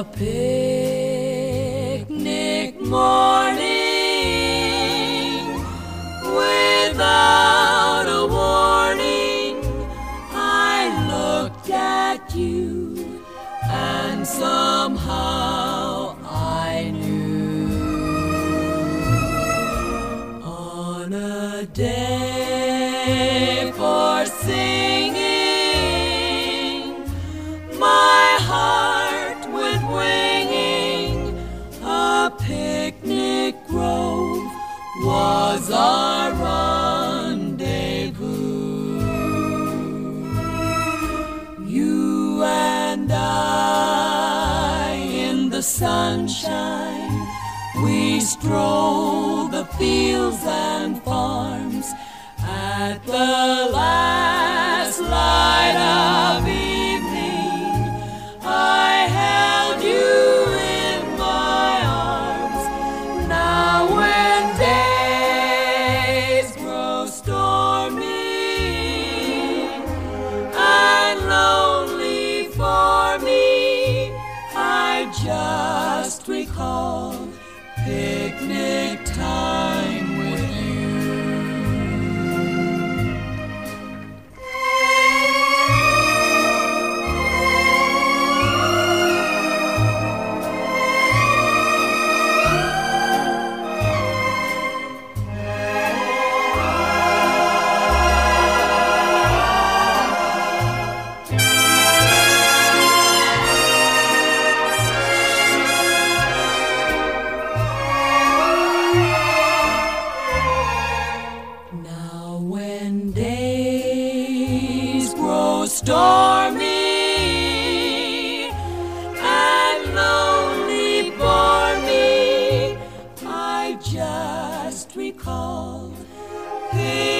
A picnic morning, without a warning, I looked at you, and somehow I knew. On a day for singing, my heart was our rendezvous. You and I in the sunshine, we strolled the fields and farms at the last light of evening. I held you in my arms. Now when day just recall picnic time with you. Stormy and lonely for me, I just recall